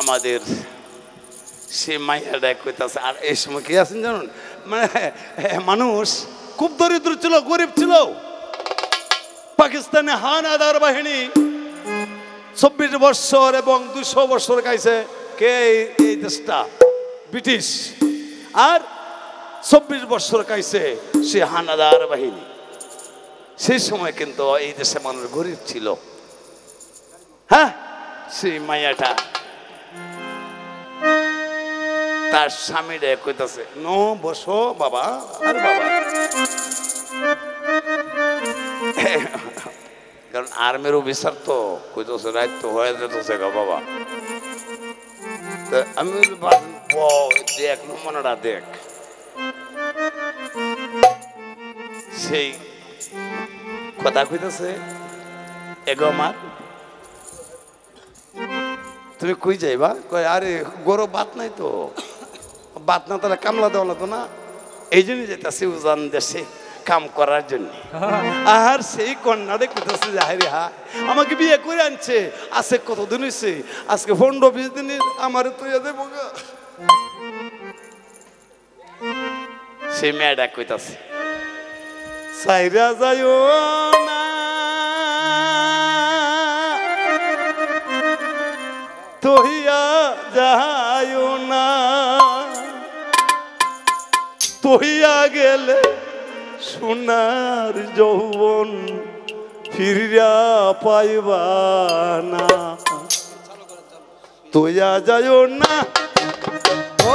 আমাদের সে মাইয়াটা কইতাছে আর এই সময় কি আছেন জানুন মানে মানুষ খুব দরিদ্র ছিল গরিব ছিল পাকিস্তানে হান আদার বাহিনী ২৪ বছর এবং ২০০ বছর খাইছে কে এই দেশটা ব্রিটিশ আর ২৪ বছর খাইছে সে হানাদার বাহিনী সেই সময় কিন্তু এই দেশে মানুষ গরিব ছিল হ্যাঁ সেই মায়াটা তার স্বামীরা কইতাছে নো বসো বাবা আর বাবা কারণ আর্মির অফিসার তো কইতাছে রাত তো হয়ে যেতেছে গা বাবা আমি দেখ নমনাটা দেখ সেই কথা কইতেছে এগো আমার তুমি কই যাইবা কয় আরে গরো বাত নাই তো বাত না তাহলে কামলা দেওয়া লাগতো না এই জন্যই যেতেছি উজান দেশে কাম করার জন্য আর সেই কন্যারে কইতেছে যে হায় রে হায় আমাকে বিয়ে করে আনছে আজকে কতদিন হয়েছে আজকে 15-20 দিনের আমার তুই দেবো সেই মেয়েটা কইতাছে সাইরা যায়ও না তোহিয়া যায়ও না তোহিয়া গেলে সোনার যৌবন ফিরিয়া পাইবা না তোহিয়া যায়ও না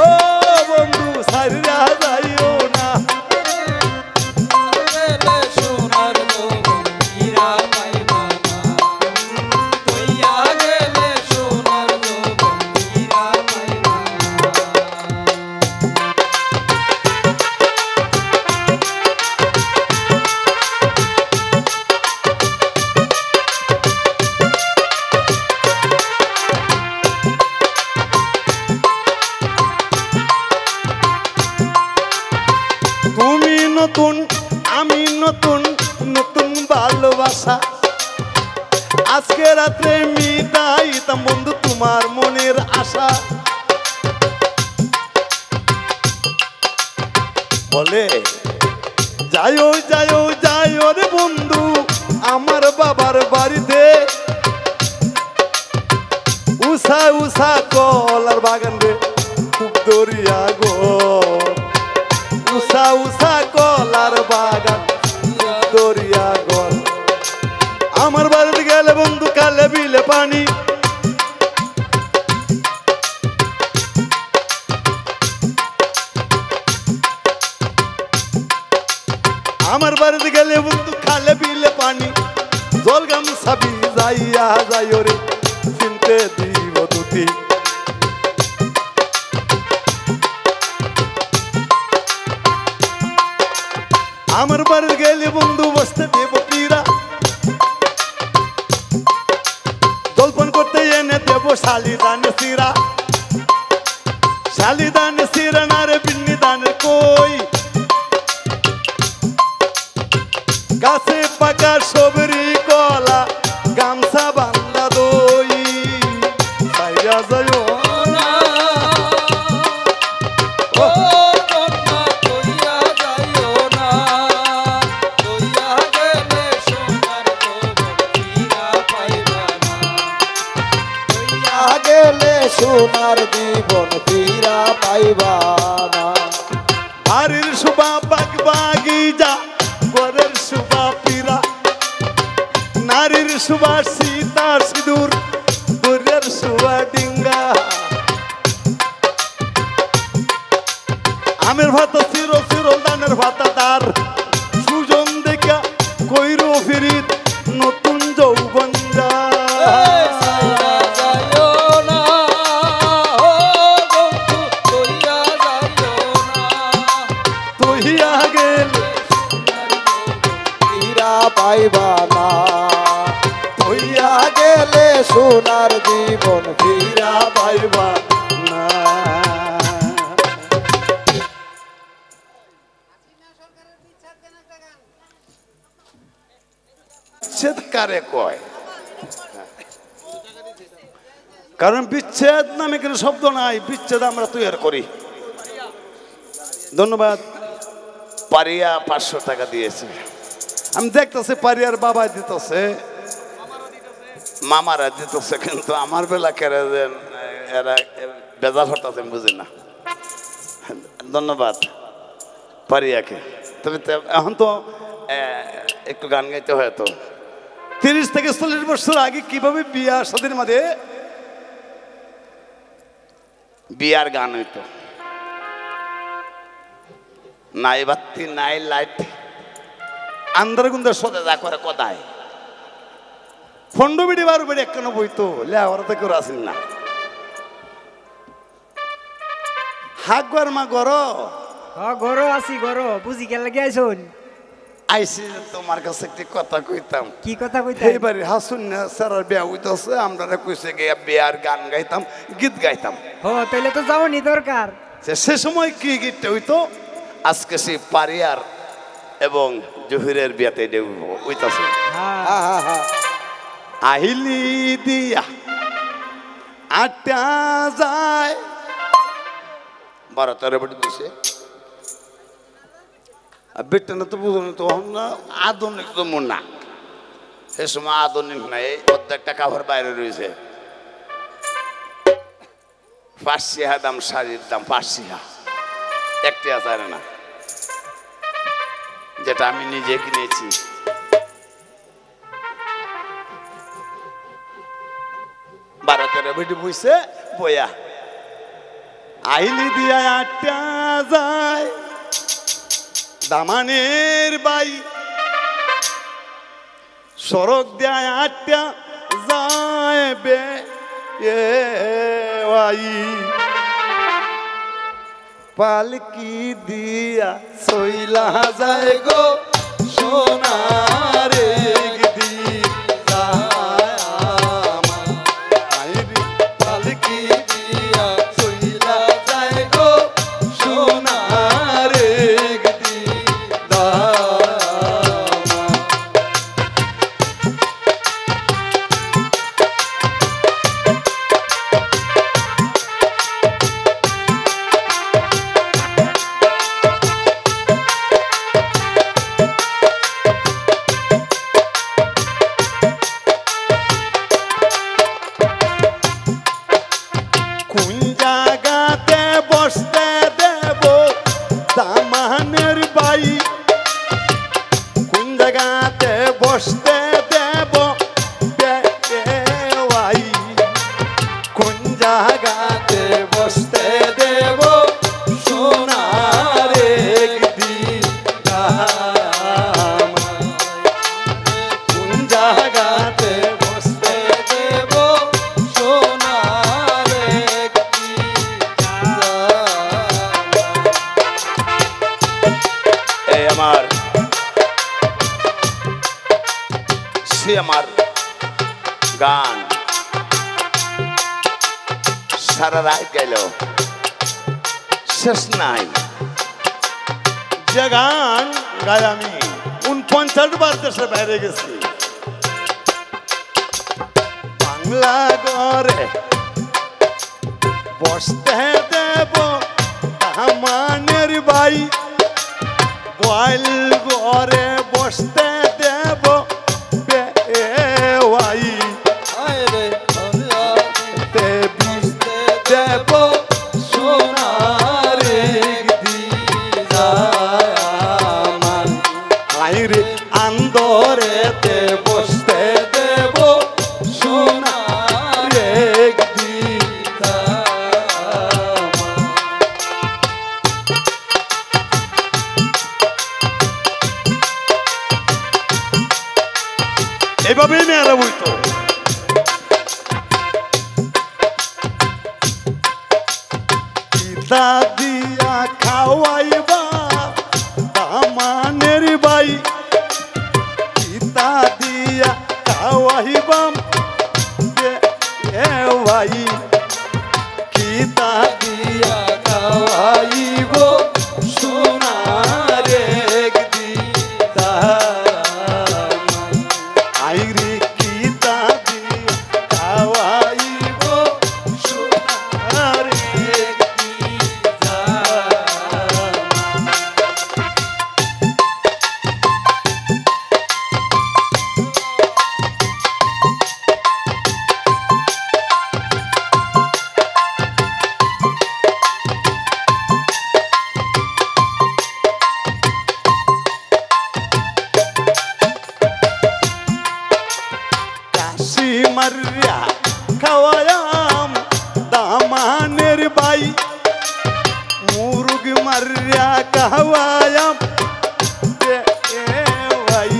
ও বন্ধু সাইরা যায়ও না আজকে রাত্রে মিটাইতাম বন্ধু তোমার মনের আশা বলে যায়ও যায়ও যায়ও রে বন্ধু আমার বাবার বাড়িতে উষা উষা কলার বাগান রে খুব দরিয়া গো উষা উষা কলার বাগান দরিয়া গল আমার বাড়িতে গেলে বন্ধু কালে বিলে পানি আমার বাড়িতে গেলে বন্ধু খালে বিলে পানি জল গামছা ভিজাইয়া যায় রে চিনতে দিব দুটি আমার বাড়িতে গেলে বন্ধু বসতে দেব তীরা শালিদান সিরা না রে বিন্নি দান কই গাছে পাকা সবরি কলা গামছা বান্দা দই সাইরা যায়ও না ও তোমরা তোইয়া যায়ও না তোইয়া গেলে সোনার জীবনটিরা পাইবা না তোইয়া গেলে সোনার জীবন বাড়ির শোভা বাগ বাগিজা ঘরের শোভা পীরা নারীর শোভা সীতা সিঁদুর দুর্গের শোভা ডিঙ্গা আমের ভাত চির চির দানের ভাতা তার সুজন দেখা কইর ফিরিত নতুন যৌবন সোনার জীবন ফিরা পাইবা না কারণ বিচ্ছেদ নামে কোনো শব্দ নাই, বিচ্ছেদ আমরা তৈরি করি। ধন্যবাদ। পারিয়া 500 টাকা দিয়েছে, আমি দেখতেছি পারিয়ার বাবা দিতেছে, মামারা দিতেছে, কিন্তু আমার বেলা কেড়ে দেন, এরা বেজাল হটাছে বুঝি না। ধন্যবাদ পারিয়াকে। তবে এখন তো একটু গান গাইতে হয়। তো 30 থেকে 40 বছর আগে কিভাবে বিয়া সাদের মাঝে বিয়ার গান হইতো, নাই বাতি নাই লাইট, আন্দার গুন্দার সদা যা করে কদায় 15 বিড়ি 12 বিড়ি একখান বইতো, লেওয়ার তো কেউ আসেন না। হাগর মা গর ঘর আসি ঘর বুঝি গেল গেছন আইসি, তোমার কাছে একটি কথা কইতাম। কি কথা কইতাম? এইবারে হাসুন না সারার বিয়া হইতাছে, আমরা কইছে গিয়া বিয়ার গান গাইতাম, গীত গাইতাম। হো তাইলে তো যাওনি দরকার। সে সময় কি গীত হইতো? আজকে সে পারিয়ার এবং জহিরের বিয়াতে হইতাছে। আহিলি দিয়া আটা যায় 12-13 বটি দিছে, বেটনা তো বুঝুন তো না আধুনিক তো মুন্না, সে সময় আধুনিক নাই, প্রত্যেকটা কাভার বাইরে রয়েছে। 500 দাম শাড়ির দাম, 500 একটি আচারে না, যেটা আমি নিজে কিনেছি। বেটি বুঝছে বয়া আইলি দিয়া আটা যায় দামানের বাই সড়ক দেয় আটটা যায় বে পালকি দিয়া সইলা যায় গো সোনারে আমার গান সারা রাত গেল শেষ নাই। যে গান গাই আমি 49 বার দেশের বাইরে গেছি। বাংলা ঘরে বসতে দেব তামানের বাই, বল ঘরে বসতে দেব मर्या खवायाम दामानेर बाई मुरुग मर्या खवायाम भाई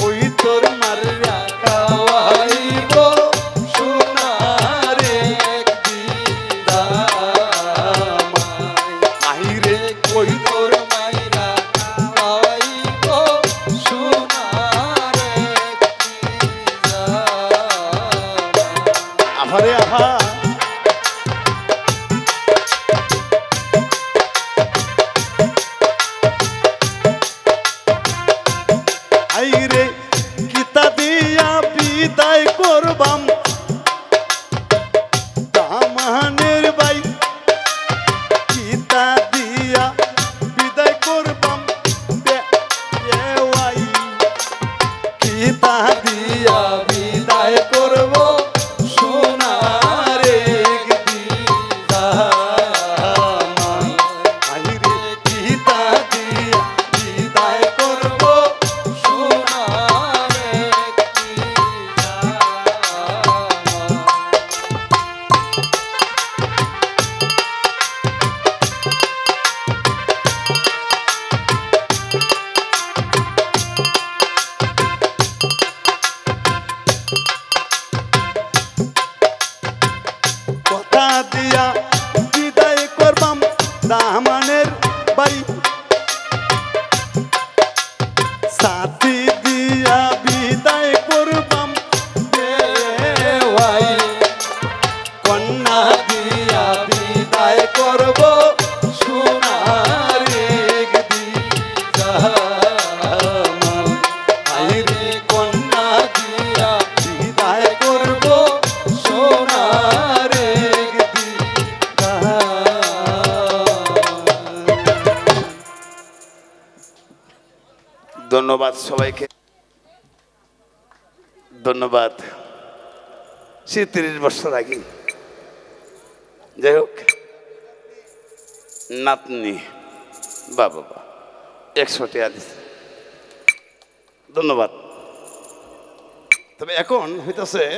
कोई तोर मर्या खवाई बो सुनारे दाम आई रे कोई तोर मायरा खवाई बो सुनारे दाम अरे आहा धन्यवाद सबाईके धन्यवाद से 30 বছর आगे जैक नातनी बाबा 100 টাকা দিছে धन्यवाद। তবে এখন হইতাছে